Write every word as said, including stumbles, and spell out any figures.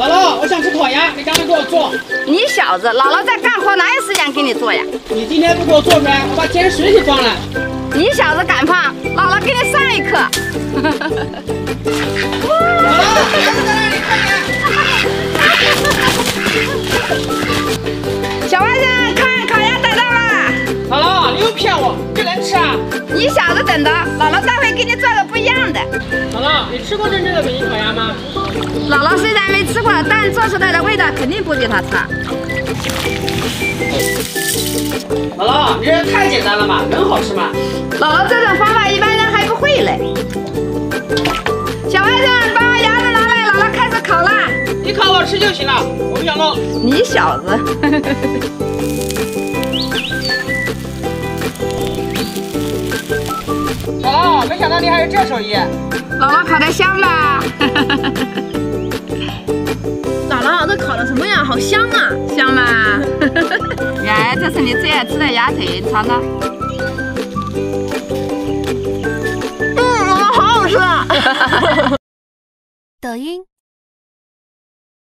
姥姥，我想吃烤鸭，你赶快给我做。你小子，姥姥在干活，哪有时间给你做呀？你今天不给我做出来，我把接着水给装了。你小子敢胖，姥姥给你上一课。姥姥，你快点！小外甥，看烤鸭等到了。姥姥，你又骗我，这能吃啊？你小子等着，姥姥待会给你做个不一样的。姥姥，你吃过真正的北京烤鸭吗？ 姥姥虽然没吃过，但做出来的味道肯定不比她差。姥姥，你这也太简单了吧？能好吃吗？姥姥这种方法一般人还不会嘞。小外甥，把我鸭子拿来，姥姥开始烤啦。你烤我吃就行了，我不想弄。你小子！哦，没想到你还有这手艺。姥姥烤得香吧？姥姥，这烤的什么呀？好香啊！香吧？来，这是你最爱吃的鸭腿，尝尝。嗯，姥姥好好吃啊！抖音。